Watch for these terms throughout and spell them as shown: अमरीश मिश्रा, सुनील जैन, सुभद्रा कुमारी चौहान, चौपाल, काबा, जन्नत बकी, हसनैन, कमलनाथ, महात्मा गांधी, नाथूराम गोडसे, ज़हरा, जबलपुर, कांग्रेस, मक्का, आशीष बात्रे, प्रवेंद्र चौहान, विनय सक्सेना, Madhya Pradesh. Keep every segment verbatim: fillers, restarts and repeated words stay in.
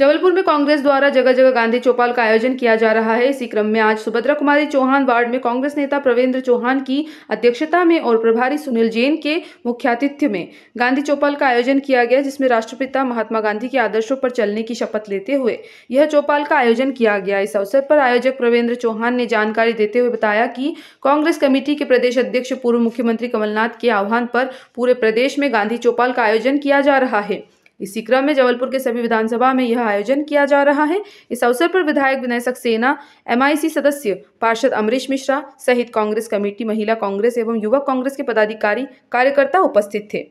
जबलपुर में कांग्रेस द्वारा जगह जगह गांधी चौपाल का आयोजन किया जा रहा है। इसी क्रम में आज सुभद्रा कुमारी चौहान वार्ड में कांग्रेस नेता प्रवेंद्र चौहान की अध्यक्षता में और प्रभारी सुनील जैन के मुख्यातिथ्य में गांधी चौपाल का आयोजन किया गया, जिसमें राष्ट्रपिता महात्मा गांधी के आदर्शों पर चलने की शपथ लेते हुए यह चौपाल का आयोजन किया गया। इस अवसर पर आयोजक प्रवेंद्र चौहान ने जानकारी देते हुए बताया कि कांग्रेस कमेटी के प्रदेश अध्यक्ष पूर्व मुख्यमंत्री कमलनाथ के आह्वान पर पूरे प्रदेश में गांधी चौपाल का आयोजन किया जा रहा है। इसी क्रम में जबलपुर के सभी विधानसभा में यह आयोजन किया जा रहा है। इस अवसर पर विधायक विनय सक्सेना, एमआईसी सदस्य पार्षद अमरीश मिश्रा सहित कांग्रेस कमेटी, महिला कांग्रेस एवं युवा कांग्रेस के पदाधिकारी कार्यकर्ता उपस्थित थे।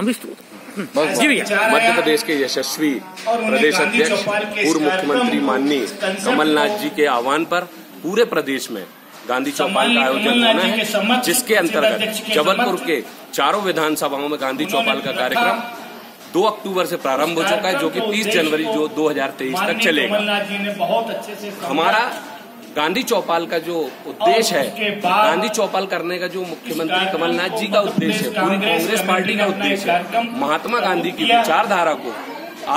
मध्य प्रदेश के यशस्वी प्रदेश अध्यक्ष पूर्व मुख्यमंत्री माननीय कमलनाथ जी के आह्वान पर पूरे प्रदेश में गांधी चौपाल का आयोजन होना है, जिसके अंतर्गत जबलपुर के चारों विधानसभाओं में गांधी चौपाल का कार्यक्रम दो अक्टूबर से प्रारंभ हो चुका है, जो कि तीस जनवरी जो दो हज़ार तेईस तक चलेगा। हमारा गांधी चौपाल का जो उद्देश्य है, गांधी चौपाल करने का जो मुख्यमंत्री कमलनाथ जी का उद्देश्य है, पूरी कांग्रेस पार्टी का उद्देश्य है, महात्मा गांधी की विचारधारा को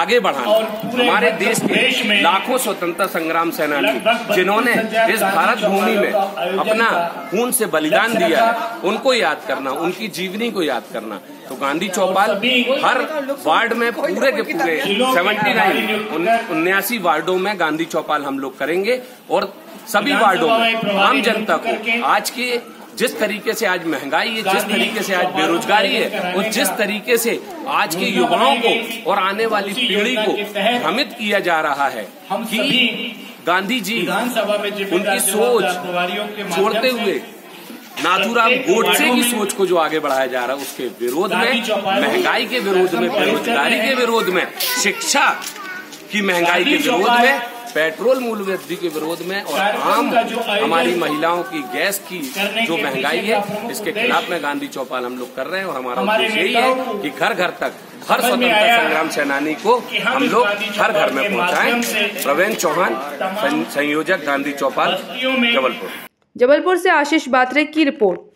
आगे बढ़ाना। हमारे देश के लाखों स्वतंत्रता संग्राम सेनानी जिन्होंने इस भारत भूमि में अपना खून से बलिदान दिया है, उनको याद करना, उनकी जीवनी को याद करना। तो गांधी चौपाल हर वार्ड में पूरे के पूरे उन्यासी उन्यासी वार्डों में गांधी चौपाल हम लोग करेंगे और सभी वार्डों में आम जनता को आज की जिस तरीके से आज महंगाई है, जिस तरीके से आज बेरोजगारी है और जिस तरीके से आज के युवाओं को और आने वाली पीढ़ी को भ्रमित किया जा रहा है कि गांधी जी उनकी सोच छोड़ते हुए नाथूराम गोडसे की सोच को जो आगे बढ़ाया जा रहा है, उसके विरोध में, महंगाई के विरोध में, बेरोजगारी के विरोध में, शिक्षा की महंगाई के विरोध में, पेट्रोल मूल्य वृद्धि के विरोध में और आम हमारी महिलाओं की गैस की जो महंगाई है, इसके खिलाफ में गांधी चौपाल हम लोग कर रहे हैं। और हमारा उद्देश्य यही है कि घर घर तक हर स्वतंत्रता संग्राम सेनानी को हम लोग हर घर में पहुंचाएं। प्रवेंद्र चौहान, संयोजक गांधी चौपाल, जबलपुर। जबलपुर से आशीष बात्रे की रिपोर्ट।